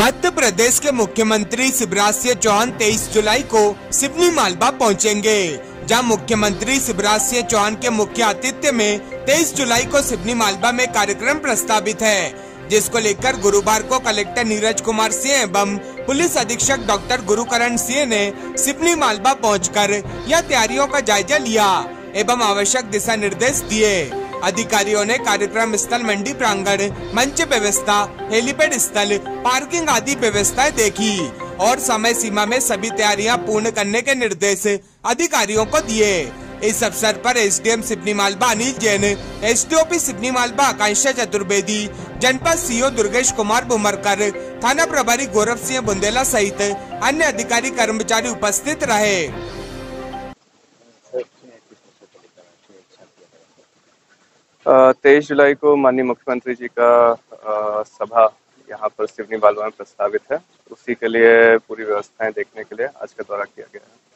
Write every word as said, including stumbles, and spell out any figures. मध्य प्रदेश के मुख्यमंत्री शिवराज सिंह चौहान तेईस जुलाई को सिवनी मालवा पहुंचेंगे, जहां मुख्यमंत्री शिवराज सिंह चौहान के मुख्य आतिथ्य में तेईस जुलाई को सिवनी मालवा में कार्यक्रम प्रस्तावित है, जिसको लेकर गुरुवार को कलेक्टर नीरज कुमार सिंह एवं पुलिस अधीक्षक डॉक्टर गुरुकरण सिंह ने सिवनी मालवा पहुंचकर यह तैयारियों का जायजा लिया एवं आवश्यक दिशा निर्देश दिए। अधिकारियों ने कार्यक्रम स्थल, मंडी प्रांगण, मंच व्यवस्था, हेलीपैड स्थल, पार्किंग आदि व्यवस्थाएं देखी और समय सीमा में सभी तैयारियां पूर्ण करने के निर्देश अधिकारियों को दिए। इस अवसर पर एसडीएम सिवनी मालवा अनिल जैन, एसडीओपी सिवनी मालवा आकांक्षा चतुर्वेदी, जनपद सीओ दुर्गेश कुमार बुमरकर, थाना प्रभारी गौरव सिंह बुंदेला सहित अन्य अधिकारी कर्मचारी उपस्थित रहे। तेईस जुलाई को माननीय मुख्यमंत्री जी का आ, सभा यहाँ पर सिवनी मालवा में प्रस्तावित है, उसी के लिए पूरी व्यवस्थाएं देखने के लिए आज का दौरा किया गया है।